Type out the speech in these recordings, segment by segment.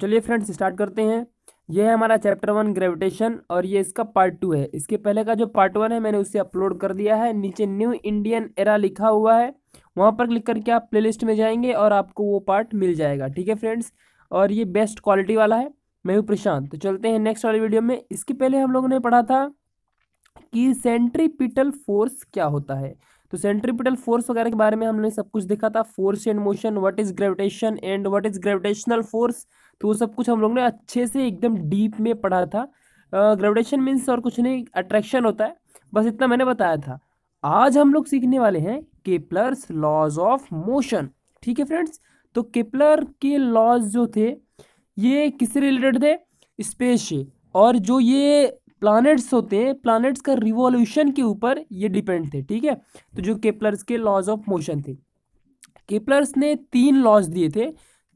चलिए friends start करते हैं। यह है हमारा चैप्टर 1 ग्रेविटेशन और ये इसका पार्ट 2 है। इसके पहले का जो पार्ट 1 है मैंने उसे अपलोड कर दिया है। नीचे न्यू इंडियन एरा लिखा हुआ है, वहाँ पर क्लिक करके आप प्लेलिस्ट में जाएंगे और आपको वो पार्ट मिल जाएगा। ठीक है फ्रेंड्स, और ये बेस्ट क्वालिटी वाला है। मैं हूँ प्रशांत, तो चलते हैं नेक्स्ट वाली वीडियो में। इसके पहले हम लोगों ने पढ़ा था कि सेंट्रीपिटल फोर्स क्या होता है, तो सेंट्रीपिटल फोर्स वगैरह के बारे में हमने सब कुछ देखा था। Force and motion, what is gravitation and what is gravitational force, तो वो सब कुछ हम लोग ने अच्छे से एकदम डीप में पढ़ा था। ग्रेविटेशन मीन्स और कुछ नहीं, अट्रैक्शन होता है, बस इतना मैंने बताया था। आज हम लोग सीखने वाले हैं केप्लर्स लॉज ऑफ मोशन। ठीक है फ्रेंड्स, तो केप्लर के लॉज जो थे ये किससे रिलेटेड थे? स्पेस से, और जो ये प्लैनेट्स होते हैं प्लैनेट्स का रिवॉल्यूशन के ऊपर ये डिपेंड थे। ठीक है, तो जो केप्लर्स के लॉज ऑफ मोशन थे, केप्लर्स ने 3 लॉज दिए थे।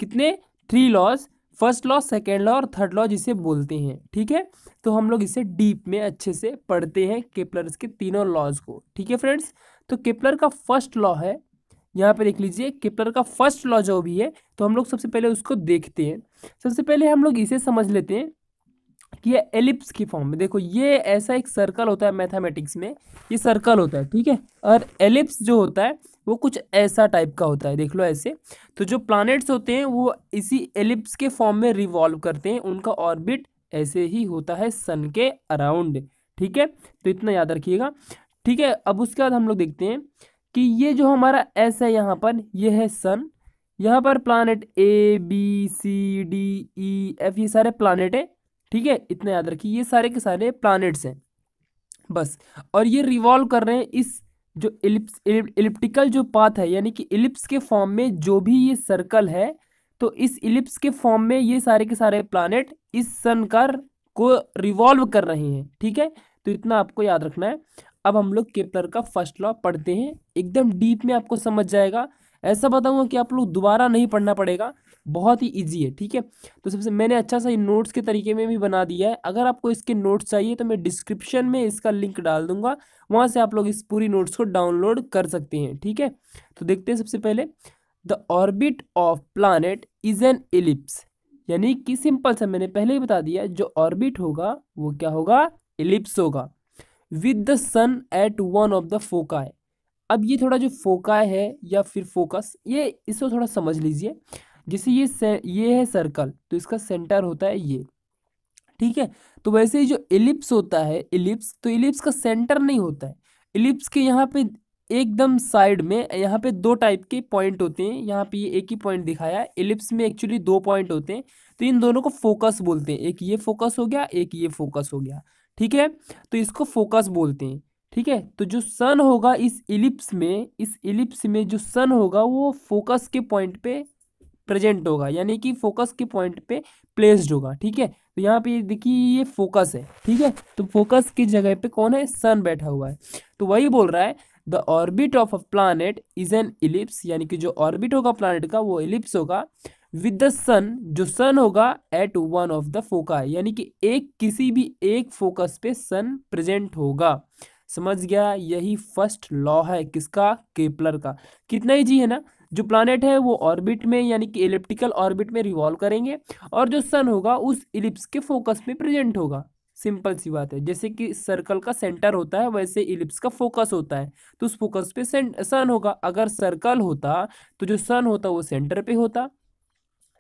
कितने? 3 laws, first law, second law और थर्ड लॉ जिसे बोलते हैं। ठीक है, तो हम लोग इसे डीप में अच्छे से पढ़ते हैं केप्लर्स के तीनों लॉज को। ठीक है फ्रेंड्स, तो केप्लर का फर्स्ट लॉ है, यहाँ पे देख लीजिए, केप्लर का फर्स्ट लॉ जो भी है, तो हम लोग सबसे पहले उसको देखते हैं। सबसे पहले हम लोग इसे समझ लेते हैं कि ये एलिप्स की फॉर्म में, देखो ये ऐसा एक सर्कल होता है, मैथमेटिक्स में ये सर्कल होता है। ठीक है, और एलिप्स जो होता है वो कुछ ऐसा टाइप का होता है, देख लो ऐसे। तो जो प्लैनेट्स होते हैं वो इसी एलिप्स के फॉर्म में रिवॉल्व करते हैं, उनका ऑर्बिट ऐसे ही होता है सन के अराउंड। ठीक है, तो इतना याद रखिएगा। ठीक है, अब उसके बाद हम लोग देखते हैं कि ये जो हमारा एस है यहाँ पर, ये है सन, यहाँ पर planet A B C D E F, ये सारे प्लैनेट हैं। ठीक है, इतना याद रखिए, ये सारे के सारे प्लैनेट्स हैं बस, और ये रिवॉल्व कर रहे हैं इस जो एलिप्टिकल जो पाथ है, यानी कि एलिप्स के फॉर्म में जो भी ये सर्कल है, तो इस एलिप्स के फॉर्म में ये सारे के सारे प्लैनेट इस सन को रिवॉल्व कर रहे हैं। ठीक है, तो इतना आपको याद रखना है। अब हम लोग केप्लर का फर्स्ट लॉ पढ़ते हैं, एकदम डीप में आपको समझ जाएगा। ऐसा बताऊंगा कि आप लोग दोबारा नहीं पढ़ना पड़ेगा, बहुत ही इजी है। ठीक है, तो सबसे मैंने अच्छा सा ये नोट्स के तरीके में भी बना दिया है। अगर आपको इसके नोट्स चाहिए तो मैं डिस्क्रिप्शन में इसका लिंक डाल दूंगा, वहाँ से आप लोग इस पूरी नोट्स को डाउनलोड कर सकते हैं। ठीक है, तो देखते हैं सबसे पहले, the orbit of planet is an ellipse, यानी कि सिंपल सा मैंने पहले ही बता दिया, जो ऑर्बिट होगा वो क्या होगा? एलिप्स होगा। With the sun at one of the foci, अब ये थोड़ा जो फोकाई है या फिर फोकस, ये इसको थोड़ा समझ लीजिए। जैसे ये है सर्कल, तो इसका सेंटर होता है ये। ठीक है, तो वैसे ही जो एलिप्स होता है, एलिप्स, तो एलिप्स का सेंटर नहीं होता है। एलिप्स के यहाँ पे एकदम साइड में, यहाँ पे 2 टाइप के पॉइंट होते हैं, यहाँ पे ये एक ही पॉइंट दिखाया है। एलिप्स में एक्चुअली 2 पॉइंट होते हैं, तो इन दोनों को फोकस बोलते हैं, एक ये फोकस हो गया, एक ये फोकस हो गया। ठीक है, तो इसको फोकस बोलते हैं। ठीक है, तो जो सन होगा इस एलिप्स में, जो सन होगा वो फोकस के पॉइंट पे प्रेजेंट होगा, यानी कि फोकस के पॉइंट पे प्लेस्ड होगा। ठीक है, तो यहाँ पे देखिए ये फोकस है। ठीक है, तो फोकस की जगह पे कौन है? सन बैठा हुआ है। तो वही बोल रहा है, the orbit of a planet is an ellipse, यानी कि जो ऑर्बिट होगा प्लैनेट का वो एलिप्स होगा। विद द सन, जो सन होगा, at one of the foci, यानी कि एक किसी भी एक फोकस पे सन प्रेजेंट होगा। समझ गया, यही फर्स्ट लॉ है किसका? केप्लर का। कितना इजी है ना, जो प्लैनेट है वो ऑर्बिट में, यानी कि एलिप्टिकल ऑर्बिट में रिवॉल्व करेंगे, और जो सन होगा उस एलिप्स के फोकस में प्रेजेंट होगा। सिंपल सी बात है, जैसे कि सर्कल का सेंटर होता है वैसे एलिप्स का फोकस होता है, तो उस फोकस पे सन होगा। अगर सर्कल होता तो जो सन होता वो सेंटर पे होता।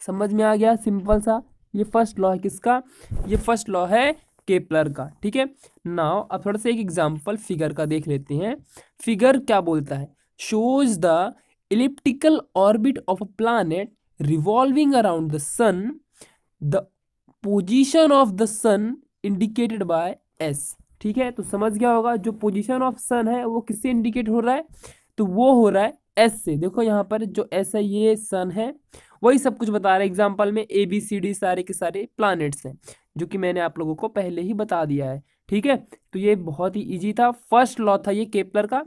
समझ में आ गया, सिंपल सा। ये फर्स्ट लॉ है किसका? ये फर्स्ट लॉ है केप्लर का। ठीक है, नाउ अब थोड़ा सा एक एग्जाम्पल फिगर का देख लेते हैं। फिगर क्या बोलता है? Shows the elliptical orbit of a planet revolving around the sun, the position of the sun indicated by s। ठीक है, तो समझ गया होगा, जो पोजीशन ऑफ सन है वो किससे इंडिकेट हो रहा है? तो वो हो रहा है s से। देखो यहाँ पर जो s है ये सन है, वही सब कुछ बता रहे एग्जाम्पल में। ए बी सी डी सारे के सारे प्लैनेट्स हैं, जो कि मैंने आप लोगों को पहले ही बता दिया है। ठीक है, तो ये बहुत ही ईजी था, फर्स्ट लॉ था ये केप्लर का,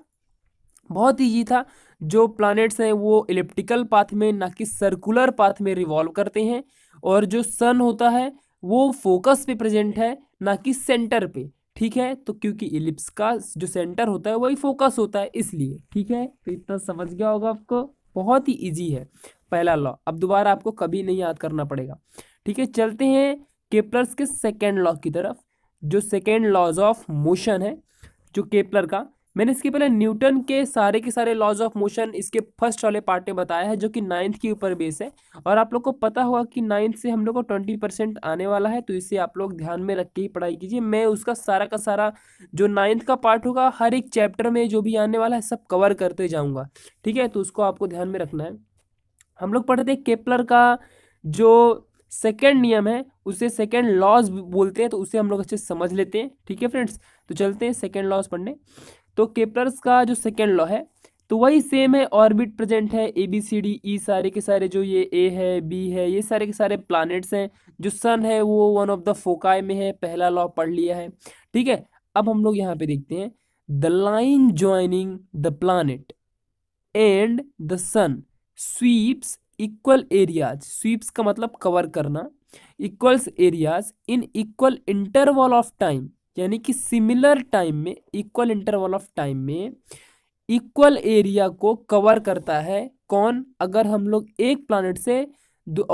बहुत ईजी था। जो प्लैनेट्स हैं वो एलिप्टिकल पाथ में, ना कि सर्कुलर पाथ में रिवॉल्व करते हैं, और जो सन होता है वो फोकस पे प्रेजेंट है, ना कि सेंटर पे। ठीक है, तो क्योंकि एलिप्स का जो सेंटर होता है वही फोकस होता है, इसलिए। ठीक है, तो इतना समझ गया होगा आपको, बहुत ही ईजी है पहला लॉ। अब दोबारा आपको कभी नहीं याद करना पड़ेगा। ठीक है। चलते हैं केपलर्स के सेकेंड लॉ की तरफ, जो सेकेंड लॉज ऑफ मोशन है जो केपलर का। मैंने इसके पहले न्यूटन के सारे लॉज ऑफ मोशन इसके फर्स्ट वाले पार्ट में बताया है, जो कि 9th के ऊपर बेस है। और आप लोग को पता होगा कि 9th से हम लोग को 20% आने वाला है, तो इसे आप लोग ध्यान में रख के ही पढ़ाई कीजिए। मैं उसका सारा का सारा जो 9th का पार्ट होगा, हर एक चैप्टर में जो भी आने वाला है सब कवर करते जाऊँगा, ठीक है। तो उसको आपको ध्यान में रखना है। हम लोग पढ़ते हैं केपलर का जो सेकेंड नियम है, उसे सेकेंड लॉज बोलते हैं, तो उसे हम लोग अच्छे से समझ लेते हैं, ठीक है फ्रेंड्स। तो चलते हैं सेकेंड लॉज पढ़ने। तो केपलर्स का जो सेकेंड लॉ है तो वही सेम है, ऑर्बिट प्रेजेंट है, ABCDE सारे के सारे, जो ये A है B है, ये सारे के सारे प्लैनेट्स हैं, जो सन है वो वन ऑफ द फोकाई में है, पहला लॉ पढ़ लिया है, ठीक है। अब हम लोग यहाँ पे देखते हैं the line joining the planet and the sun sweeps equal areas, sweeps का मतलब कवर करना, equals areas in equal interval of time, यानी कि सिमिलर टाइम में, इक्वल इंटरवल ऑफ टाइम में इक्वल एरिया को कवर करता है। कौन? अगर हम लोग एक प्लैनेट से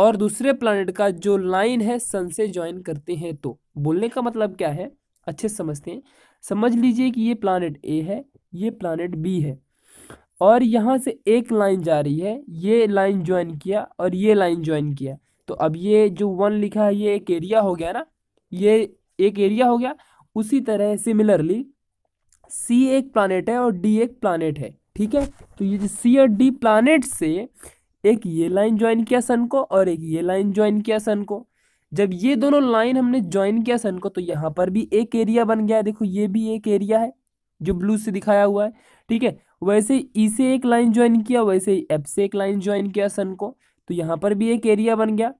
और दूसरे प्लैनेट का जो लाइन है सन से ज्वाइन करते हैं। तो बोलने का मतलब क्या है, अच्छे समझते हैं। समझ लीजिए कि ये प्लैनेट ए है, ये प्लैनेट बी है, और यहाँ से एक लाइन जा रही है, ये लाइन ज्वाइन किया और ये लाइन ज्वाइन किया, तो अब ये जो 1 लिखा है ये एक एरिया हो गया ना, ये एक एरिया हो गया। उसी तरह सिमिलरली C एक प्लैनेट है और D एक प्लैनेट है, ठीक है। तो ये जो C और D प्लैनेट से एक ये लाइन ज्वाइन किया सन को और एक ये लाइन ज्वाइन किया सन को, जब ये दोनों लाइन हमने ज्वाइन किया सन को तो यहाँ पर भी एक एरिया बन गया है। देखो ये भी एक एरिया है जो ब्लू से दिखाया हुआ है, ठीक है। वैसे ई से एक लाइन ज्वाइन किया, वैसे ही एफ से एक लाइन ज्वाइन किया सन को, तो यहाँ पर भी एक एरिया बन गया।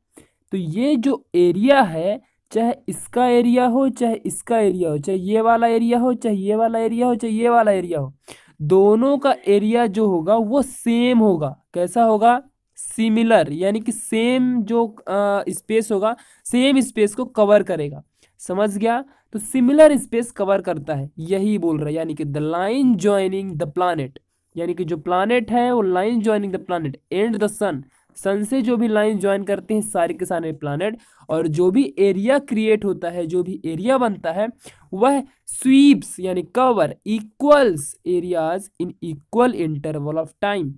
तो ये जो एरिया है, चाहे इसका एरिया हो, चाहे इसका एरिया हो, चाहे ये वाला एरिया हो, चाहे ये वाला एरिया हो, चाहे ये वाला एरिया हो, दोनों का एरिया जो होगा वो सेम होगा। कैसा होगा? सिमिलर, यानी कि सेम जो स्पेस होगा सेम स्पेस को कवर करेगा। समझ गया? तो सिमिलर स्पेस कवर करता है, यही बोल रहा है। यानी कि the line joining the planet, यानी कि जो प्लैनेट है वो line joining the planet and the sun, sun से जो भी लाइन ज्वाइन करते हैं सारे के सारे प्लैनेट, और जो भी एरिया क्रिएट होता है, जो भी एरिया बनता है वह स्वीप्स यानी cover equals areas in equal interval of time,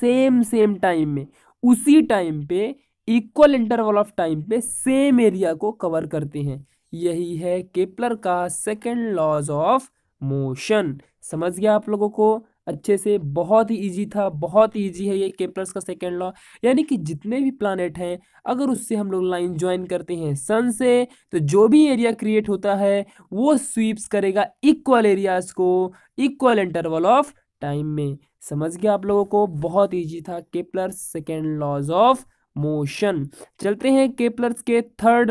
same time में उसी टाइम पे इक्वल इंटरवल ऑफ टाइम पे सेम एरिया को कवर करते हैं। यही है केपलर का सेकेंड लॉज ऑफ मोशन। समझ गया आप लोगों को अच्छे से? बहुत ही इजी था, बहुत ही इजी है ये केपलर्स का सेकेंड लॉ। यानी कि जितने भी प्लैनेट हैं अगर उससे हम लोग लाइन ज्वाइन करते हैं सन से, तो जो भी एरिया क्रिएट होता है वो स्वीप्स करेगा इक्वल एरियाज को इक्वल इंटरवल ऑफ टाइम में। समझ गया आप लोगों को? बहुत ईजी था Kepler's second laws of motion. चलते हैं केपलर्स के थर्ड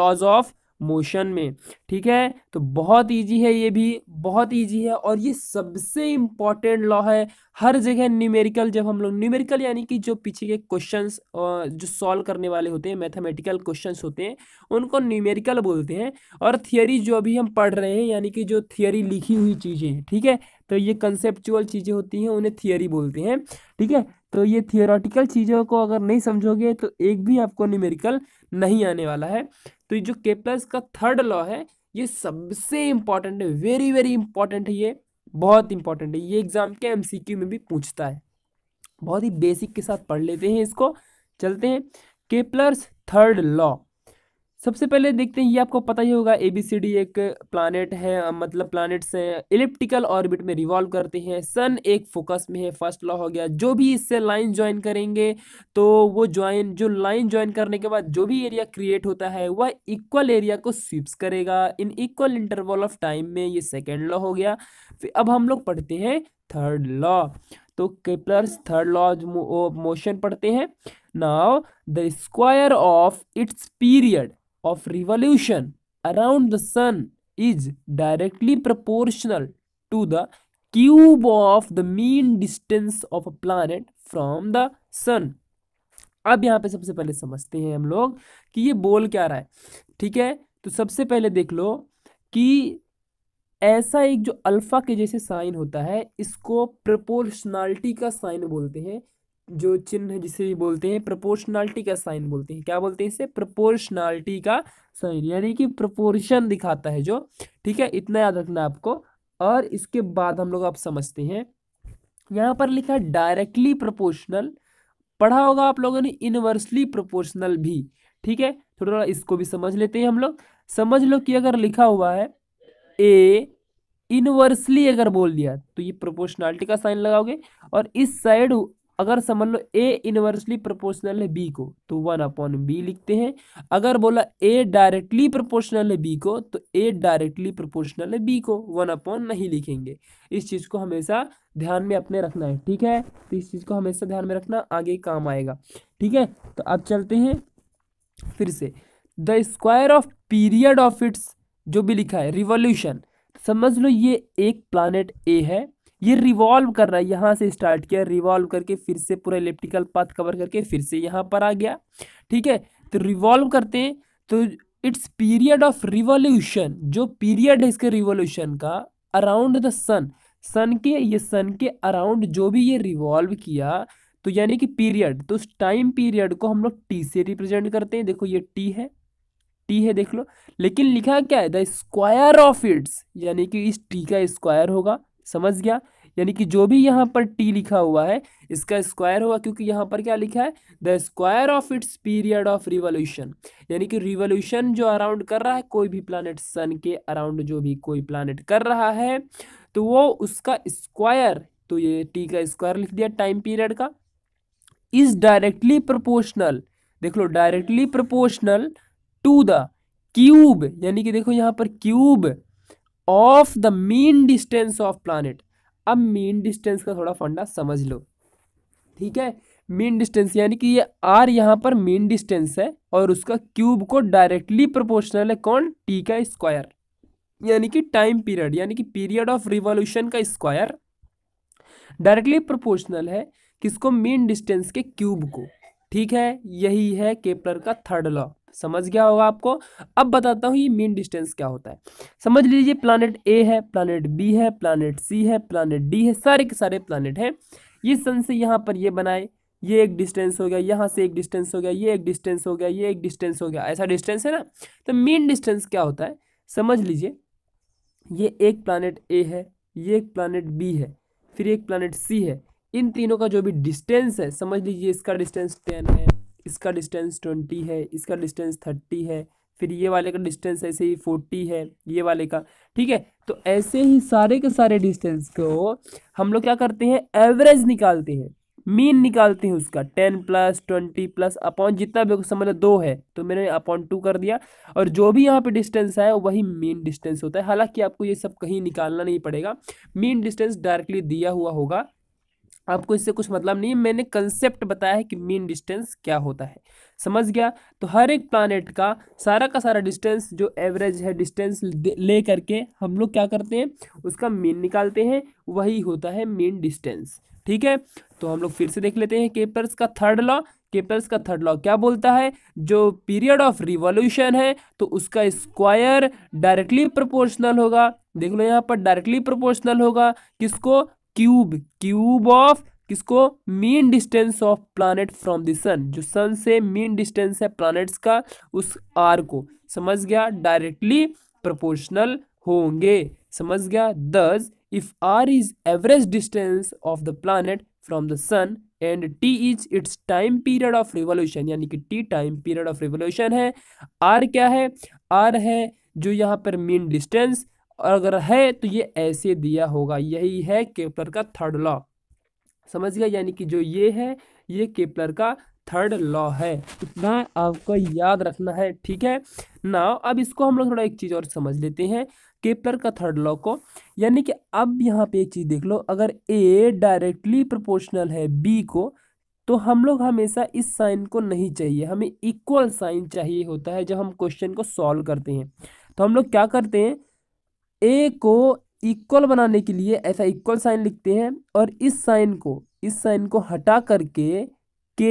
लॉज ऑफ मोशन में, ठीक है। तो बहुत इजी है, ये भी बहुत इजी है, और ये सबसे इम्पॉर्टेंट लॉ है। हर जगह न्यूमेरिकल, जब हम लोग न्यूमेरिकल यानी कि जो पीछे के क्वेश्चंस जो सॉल्व करने वाले होते हैं, मैथमेटिकल क्वेश्चंस होते हैं, उनको न्यूमेरिकल बोलते हैं। और थियोरी जो अभी हम पढ़ रहे हैं, यानी कि जो थियोरी लिखी हुई चीज़ें हैं, ठीक है, तो ये कंसेप्चुअल चीज़ें होती हैं, उन्हें थियोरी बोलते हैं, ठीक है। तो ये थियोरेटिकल चीज़ों को अगर नहीं समझोगे तो एक भी आपको न्यूमेरिकल नहीं आने वाला है। तो ये जो केपलर्स का थर्ड लॉ है ये सबसे इम्पॉर्टेंट है, वेरी वेरी इंपॉर्टेंट है, ये बहुत इंपॉर्टेंट है, ये एग्जाम के MCQ में भी पूछता है। बहुत ही बेसिक के साथ पढ़ लेते हैं इसको। चलते हैं केपलर्स थर्ड लॉ। सबसे पहले देखते हैं, ये आपको पता ही होगा ABCD एक प्लैनेट है, मतलब प्लैनेट्स हैं, इलिप्टिकल ऑर्बिट में रिवॉल्व करते हैं, सन एक फोकस में है, फर्स्ट लॉ हो गया। जो भी इससे लाइन ज्वाइन करेंगे तो वो जो लाइन ज्वाइन करने के बाद जो भी एरिया क्रिएट होता है वह इक्वल एरिया को स्वीप्स करेगा in equal interval of time में। ये सेकेंड लॉ हो गया। फिर अब हम लोग पढ़ते हैं थर्ड लॉ। तो Kepler's third law of motion पढ़ते हैं। Now the square of its period of revolution around the sun is directly proportional to the cube of the mean distance of a planet from the sun। अब यहाँ पे सबसे पहले समझते हैं हम लोग कि ये बोल क्या रहा है, ठीक है। तो सबसे पहले देख लो कि ऐसा एक जो अल्फा के जैसे साइन होता है इसको प्रोपोर्शनलिटी का साइन बोलते हैं। जो चिन्ह है जिसे भी बोलते हैं प्रोपोर्शनलिटी का साइन बोलते हैं। क्या बोलते हैं इसे? प्रोपोर्शनलिटी का साइन, यानी कि प्रोपोर्शन दिखाता है जो, ठीक है, इतना याद रखना आपको। और इसके बाद हम लोग आप समझते हैं, यहाँ पर लिखा डायरेक्टली प्रोपोर्शनल, पढ़ा होगा आप लोगों ने इनवर्सली प्रोपोर्शनल भी, ठीक है, थोड़ा थोड़ा इसको भी समझ लेते हैं हम लोग। समझ लो कि अगर लिखा हुआ है ए इनवर्सली अगर बोल दिया तो ये प्रोपोर्शनलिटी का साइन लगाओगे, और इस साइड अगर समझ लो ए इनवर्सली प्रोपोर्शनल है बी को तो 1/b लिखते हैं। अगर बोला ए डायरेक्टली प्रोपोर्शनल है बी को तो ए डायरेक्टली प्रोपोर्शनल है बी को 1/, नहीं लिखेंगे। इस चीज़ को हमेशा ध्यान में अपने रखना है, ठीक है, तो इस चीज़ को हमेशा ध्यान में रखना, आगे काम आएगा, ठीक है। तो अब चलते हैं फिर से, the square of period of its, जो भी लिखा है रिवॉल्यूशन, समझ लो ये एक प्लानट ए है, ये रिवॉल्व कर रहा है, यहाँ से स्टार्ट किया रिवॉल्व करके फिर से पूरा इलेप्टिकल पाथ कवर करके फिर से यहाँ पर आ गया, ठीक है। तो रिवॉल्व करते हैं तो इट्स पीरियड ऑफ रिवॉल्यूशन, जो पीरियड है इसके रिवॉल्यूशन का अराउंड द सन, सन के अराउंड जो भी ये रिवॉल्व किया, तो यानी कि पीरियड, तो उस टाइम पीरियड को हम लोग टी से रिप्रेजेंट करते हैं। देखो ये टी है, देख लो, लेकिन लिखा क्या है? द स्क्वायर ऑफ इट्स, यानी कि इस टी का स्क्वायर होगा, समझ गया, यानी कि जो भी यहाँ पर टी लिखा हुआ है इसका स्क्वायर होगा, क्योंकि यहाँ पर क्या लिखा है? The square of its period of revolution, यानी कि रिवॉल्यूशन जो अराउंड कर रहा है कोई भी प्लैनेट, सन के अराउंड जो भी कोई प्लैनेट कर रहा है तो वो उसका स्क्वायर, तो ये टी का स्क्वायर लिख दिया टाइम पीरियड का। इज डायरेक्टली प्रोपोर्शनल, देख लो, directly proportional to the cube, यानी कि देखो यहाँ पर cube of the mean distance of planet. अब मीन डिस्टेंस का थोड़ा फंडा समझ लो, ठीक है, मीन डिस्टेंस यानी कि ये आर यहाँ पर मीन डिस्टेंस है और उसका क्यूब को डायरेक्टली प्रोपोर्शनल है कौन? टी का स्क्वायर, यानी कि टाइम पीरियड, यानी कि पीरियड ऑफ रिवॉल्यूशन का स्क्वायर डायरेक्टली प्रोपोर्शनल है किसको? मीन डिस्टेंस के क्यूब को, ठीक है, यही है केपलर का थर्ड लॉ, समझ गया होगा आपको। अब बताता हूँ ये मीन डिस्टेंस क्या होता है। समझ लीजिए प्लानेट ए है, प्लानेट बी है, प्लानेट सी है, प्लानेट डी है, सारे के सारे प्लानेट हैं। ये सन से यहाँ पर ये बनाए, ये एक डिस्टेंस हो गया, यहाँ से एक डिस्टेंस हो गया, ये एक डिस्टेंस हो गया, ये एक डिस्टेंस हो गया, ऐसा डिस्टेंस है ना। तो मीन डिस्टेंस क्या होता है? समझ लीजिए ये एक प्लानेट ए है, ये एक प्लानेट बी है, फिर एक प्लानेट सी है, इन तीनों का जो भी डिस्टेंस है, समझ लीजिए इसका डिस्टेंस 10 है, इसका डिस्टेंस 20 है, इसका डिस्टेंस 30 है, फिर ये वाले का डिस्टेंस ऐसे ही 40 है, ये वाले का, ठीक है। तो ऐसे ही सारे के सारे डिस्टेंस को हम लोग क्या करते हैं? एवरेज निकालते हैं, मीन निकालते हैं उसका, 10 + 20 + अपॉन जितना भी, समझ लो 2 है तो मैंने अपॉन 2 कर दिया, और जो भी यहाँ पे डिस्टेंस है वही मीन डिस्टेंस होता है। हालांकि आपको ये सब कहीं निकालना नहीं पड़ेगा, मीन डिस्टेंस डायरेक्टली दिया हुआ होगा, आपको इससे कुछ मतलब नहीं है, मैंने कंसेप्ट बताया है कि मीन डिस्टेंस क्या होता है, समझ गया। तो हर एक प्लानेट का सारा डिस्टेंस जो एवरेज है, डिस्टेंस ले करके हम लोग क्या करते हैं? उसका मीन निकालते हैं, वही होता है मीन डिस्टेंस, ठीक है। तो हम लोग फिर से देख लेते हैं केपलर्स का थर्ड लॉ। केपलर्स का थर्ड लॉ क्या बोलता है? जो पीरियड ऑफ रिवॉल्यूशन है तो उसका स्क्वायर डायरेक्टली प्रोपोर्शनल होगा, देख लो यहाँ पर डायरेक्टली प्रोपोर्शनल होगा किसको? क्यूब ऑफ किसको? Mean distance of planet from the sun, जो सन से मीन डिस्टेंस है प्लानेट्स का, उस आर को, समझ गया, डायरेक्टली प्रोपोर्शनल होंगे, समझ गया। Thus if R is average distance of the planet from the sun and T is its time period of revolution, यानी कि T time period of revolution है, आर क्या है? आर है जो यहाँ पर मीन डिस्टेंस, और अगर है तो ये ऐसे दिया होगा, यही है केपलर का थर्ड लॉ, समझ गया, यानी कि जो ये है ये केपलर का थर्ड लॉ है, इतना आपको याद रखना है, ठीक है ना। अब इसको हम लोग थोड़ा एक चीज़ और समझ लेते हैं केपलर का थर्ड लॉ को, यानी कि अब यहाँ पे एक चीज़ देख लो, अगर ए डायरेक्टली प्रोपोर्शनल है बी को तो हम लोग हमेशा इस साइन को नहीं चाहिए, हमें इक्वल साइन चाहिए होता है जब हम क्वेश्चन को सॉल्व करते हैं। तो हम लोग क्या करते हैं? ए को इक्वल बनाने के लिए ऐसा इक्वल साइन लिखते हैं, और इस साइन को हटा करके के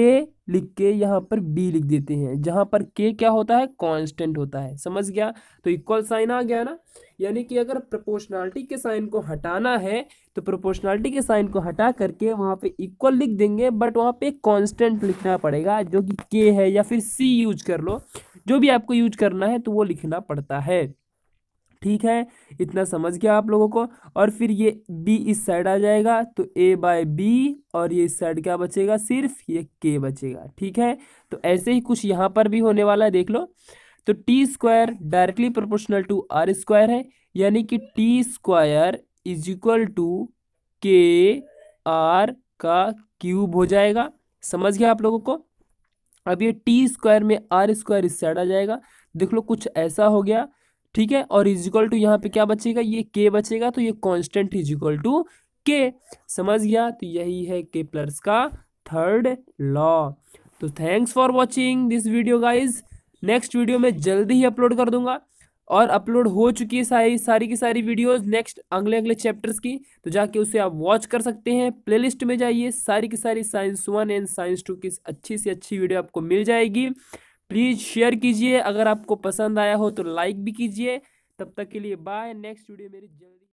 लिख के यहाँ पर बी लिख देते हैं, जहाँ पर के क्या होता है, कांस्टेंट होता है। समझ गया? तो इक्वल साइन आ गया ना, यानी कि अगर प्रोपोर्शनैलिटी के साइन को हटाना है तो प्रोपोर्शनैलिटी के साइन को हटा करके वहाँ पे इक्वल लिख देंगे, बट वहाँ पे कांस्टेंट लिखना पड़ेगा जो कि के है, या फिर सी यूज कर लो, जो भी आपको यूज करना है तो वो लिखना पड़ता है। ठीक है, इतना समझ गया आप लोगों को। और फिर ये b इस साइड आ जाएगा तो a बाय बी, और ये इस साइड क्या बचेगा, सिर्फ ये k बचेगा। ठीक है, तो ऐसे ही कुछ यहाँ पर भी होने वाला है, देख लो। तो T square directly proportional to R square है, यानी कि T square is equal to K R का क्यूब हो जाएगा। समझ गया आप लोगों को। अब ये टी स्क्वायर में आर स्क्वायर इस साइड आ जाएगा, देख लो कुछ ऐसा हो गया। ठीक है, और इज इक्वल टू यहाँ पे क्या बचेगा, ये के बचेगा, तो ये कांस्टेंट इज इक्वल टू के। समझ गया? तो यही है केप्लर्स का थर्ड लॉ। तो thanks for watching this video guys. Next video मैं जल्दी ही अपलोड कर दूंगा, और अपलोड हो चुकी है सारी की सारी वीडियोस नेक्स्ट अगले चैप्टर्स की, तो जाके उसे आप वॉच कर सकते हैं। प्लेलिस्ट में जाइए, सारी की सारी साइंस 1 एंड साइंस 2 की अच्छी से अच्छी वीडियो आपको मिल जाएगी। प्लीज़ शेयर कीजिए, अगर आपको पसंद आया हो तो लाइक भी कीजिए। तब तक के लिए बाय, नेक्स्ट वीडियो मेरी जल्दी।